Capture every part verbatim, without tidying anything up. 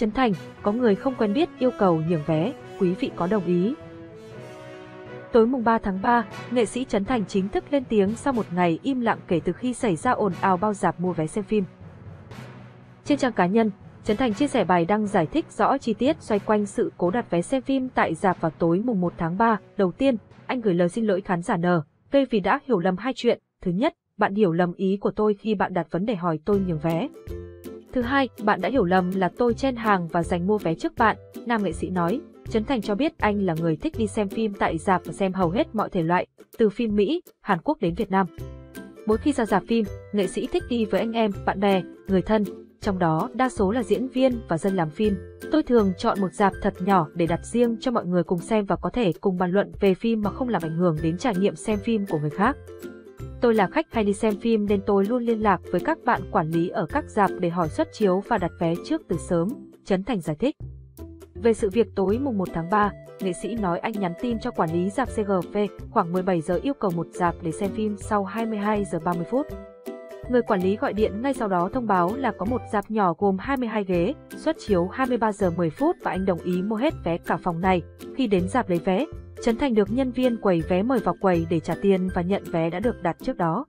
Trấn Thành, có người không quen biết yêu cầu nhường vé, quý vị có đồng ý? Tối mùng ba tháng ba, nghệ sĩ Trấn Thành chính thức lên tiếng sau một ngày im lặng kể từ khi xảy ra ồn ào bao rạp mua vé xem phim. Trên trang cá nhân, Trấn Thành chia sẻ bài đăng giải thích rõ chi tiết xoay quanh sự cố đặt vé xem phim tại rạp vào tối mùng một tháng ba. Đầu tiên, anh gửi lời xin lỗi khán giả N, P vì đã hiểu lầm hai chuyện. Thứ nhất, bạn hiểu lầm ý của tôi khi bạn đặt vấn đề hỏi tôi nhường vé. Thứ hai, bạn đã hiểu lầm là tôi chen hàng và giành mua vé trước bạn, nam nghệ sĩ nói. Trấn Thành cho biết anh là người thích đi xem phim tại rạp và xem hầu hết mọi thể loại, từ phim Mỹ, Hàn Quốc đến Việt Nam. Mỗi khi ra rạp phim, nghệ sĩ thích đi với anh em, bạn bè, người thân, trong đó đa số là diễn viên và dân làm phim. Tôi thường chọn một rạp thật nhỏ để đặt riêng cho mọi người cùng xem và có thể cùng bàn luận về phim mà không làm ảnh hưởng đến trải nghiệm xem phim của người khác. Tôi là khách hay đi xem phim nên tôi luôn liên lạc với các bạn quản lý ở các rạp để hỏi suất chiếu và đặt vé trước từ sớm, Trấn Thành giải thích. Về sự việc tối mùng một tháng ba, nghệ sĩ nói anh nhắn tin cho quản lý rạp xê giê vê khoảng mười bảy giờ yêu cầu một rạp để xem phim sau hai mươi hai giờ ba mươi phút. Người quản lý gọi điện ngay sau đó thông báo là có một rạp nhỏ gồm hai mươi hai ghế, suất chiếu hai mươi ba giờ mười phút và anh đồng ý mua hết vé cả phòng này. Khi đến rạp lấy vé, Trấn Thành được nhân viên quầy vé mời vào quầy để trả tiền và nhận vé đã được đặt trước đó.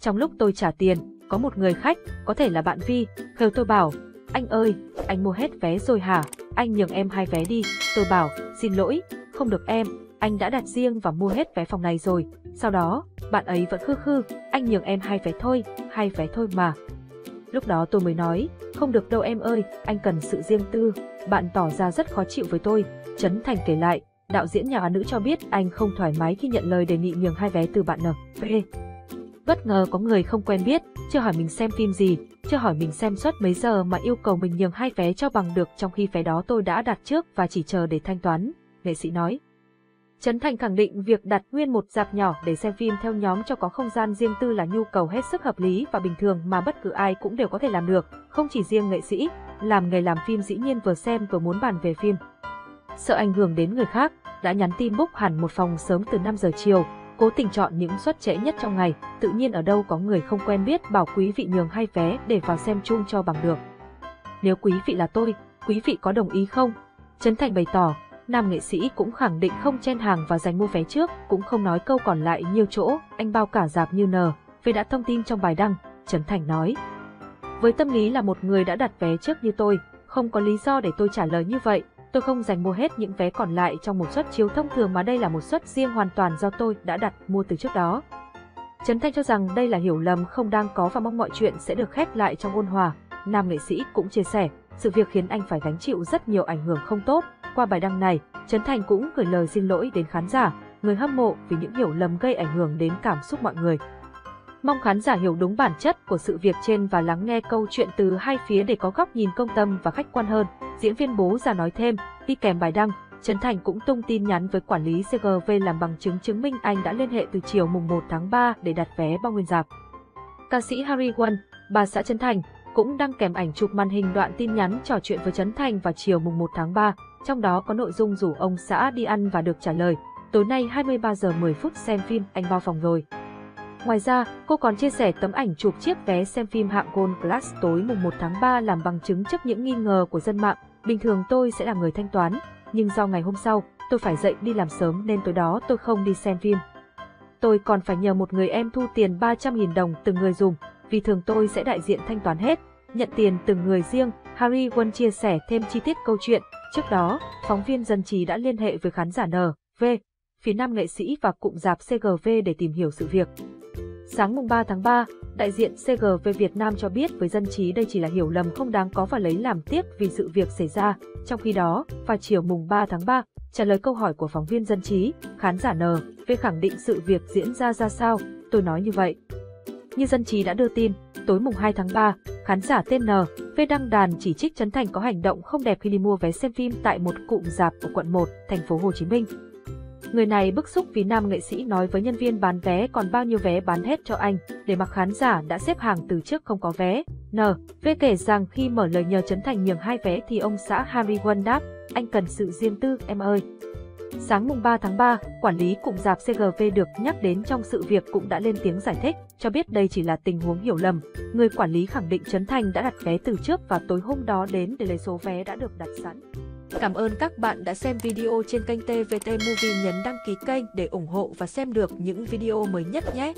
Trong lúc tôi trả tiền, có một người khách, có thể là bạn Vi, kêu tôi bảo, anh ơi, anh mua hết vé rồi hả? Anh nhường em hai vé đi. Tôi bảo, xin lỗi, không được em, anh đã đặt riêng và mua hết vé phòng này rồi. Sau đó, bạn ấy vẫn khư khư, anh nhường em hai vé thôi, hai vé thôi mà. Lúc đó tôi mới nói, không được đâu em ơi, anh cần sự riêng tư, bạn tỏ ra rất khó chịu với tôi, Trấn Thành kể lại. Đạo diễn nhà Á Nữ cho biết anh không thoải mái khi nhận lời đề nghị nhường hai vé từ bạn en vê. Bất ngờ có người không quen biết, chưa hỏi mình xem phim gì, chưa hỏi mình xem suất mấy giờ mà yêu cầu mình nhường hai vé cho bằng được trong khi vé đó tôi đã đặt trước và chỉ chờ để thanh toán, nghệ sĩ nói. Trấn Thành khẳng định việc đặt nguyên một rạp nhỏ để xem phim theo nhóm cho có không gian riêng tư là nhu cầu hết sức hợp lý và bình thường mà bất cứ ai cũng đều có thể làm được, không chỉ riêng nghệ sĩ, làm nghề làm phim dĩ nhiên vừa xem vừa muốn bàn về phim. Sợ ảnh hưởng đến người khác, đã nhắn tin book hẳn một phòng sớm từ năm giờ chiều, cố tình chọn những suất trễ nhất trong ngày, tự nhiên ở đâu có người không quen biết bảo quý vị nhường hai vé để vào xem chung cho bằng được. Nếu quý vị là tôi, quý vị có đồng ý không? Trấn Thành bày tỏ, nam nghệ sĩ cũng khẳng định không chen hàng và giành mua vé trước, cũng không nói câu còn lại nhiều chỗ, anh bao cả rạp như N, vì đã thông tin trong bài đăng, Trấn Thành nói. Với tâm lý là một người đã đặt vé trước như tôi, không có lý do để tôi trả lời như vậy. Tôi không dành mua hết những vé còn lại trong một suất chiếu thông thường mà đây là một suất riêng hoàn toàn do tôi đã đặt mua từ trước đó. Trấn Thành cho rằng đây là hiểu lầm không đang có và mong mọi chuyện sẽ được khép lại trong ôn hòa. Nam nghệ sĩ cũng chia sẻ, sự việc khiến anh phải gánh chịu rất nhiều ảnh hưởng không tốt. Qua bài đăng này, Trấn Thành cũng gửi lời xin lỗi đến khán giả, người hâm mộ vì những hiểu lầm gây ảnh hưởng đến cảm xúc mọi người. Mong khán giả hiểu đúng bản chất của sự việc trên và lắng nghe câu chuyện từ hai phía để có góc nhìn công tâm và khách quan hơn. Diễn viên Bố Già nói thêm, đi kèm bài đăng, Trấn Thành cũng tung tin nhắn với quản lý xê giê vê làm bằng chứng chứng minh anh đã liên hệ từ chiều mùng một tháng ba để đặt vé bao nguyên rạp. Ca sĩ Hari Won, bà xã Trấn Thành, cũng đăng kèm ảnh chụp màn hình đoạn tin nhắn trò chuyện với Trấn Thành vào chiều mùng một tháng ba, trong đó có nội dung rủ ông xã đi ăn và được trả lời, tối nay hai mươi ba giờ mười phút xem phim, anh bao phòng rồi. Ngoài ra, cô còn chia sẻ tấm ảnh chụp chiếc vé xem phim hạng Gold Class tối mùng một tháng ba làm bằng chứng trước những nghi ngờ của dân mạng. Bình thường tôi sẽ là người thanh toán, nhưng do ngày hôm sau, tôi phải dậy đi làm sớm nên tối đó tôi không đi xem phim. Tôi còn phải nhờ một người em thu tiền ba trăm nghìn đồng từng người dùng, vì thường tôi sẽ đại diện thanh toán hết, nhận tiền từng người riêng. Hari Won chia sẻ thêm chi tiết câu chuyện. Trước đó, phóng viên dân trí đã liên hệ với khán giả en vê, phía nam nghệ sĩ và cụm rạp xê giê vê để tìm hiểu sự việc. Sáng mùng ba tháng ba, đại diện xê giê vê Việt Nam cho biết với dân trí đây chỉ là hiểu lầm không đáng có và lấy làm tiếc vì sự việc xảy ra. Trong khi đó, vào chiều mùng ba tháng ba, trả lời câu hỏi của phóng viên dân trí, khán giả en vê khẳng định sự việc diễn ra ra sao, tôi nói như vậy. Như dân trí đã đưa tin, tối mùng hai tháng ba, khán giả tên en vê đăng đàn chỉ trích Trấn Thành có hành động không đẹp khi đi mua vé xem phim tại một cụm rạp ở quận một, thành phố Hồ Chí Minh. Người này bức xúc vì nam nghệ sĩ nói với nhân viên bán vé còn bao nhiêu vé bán hết cho anh, để mặc khán giả đã xếp hàng từ trước không có vé. en vê kể rằng khi mở lời nhờ Trấn Thành nhường hai vé thì ông xã Hari Won đáp, anh cần sự riêng tư em ơi. Sáng mùng ba tháng ba, quản lý cụm rạp xê giê vê được nhắc đến trong sự việc cũng đã lên tiếng giải thích, cho biết đây chỉ là tình huống hiểu lầm. Người quản lý khẳng định Trấn Thành đã đặt vé từ trước và tối hôm đó đến để lấy số vé đã được đặt sẵn. Cảm ơn các bạn đã xem video trên kênh tê vê tê Movie, nhấn đăng ký kênh để ủng hộ và xem được những video mới nhất nhé!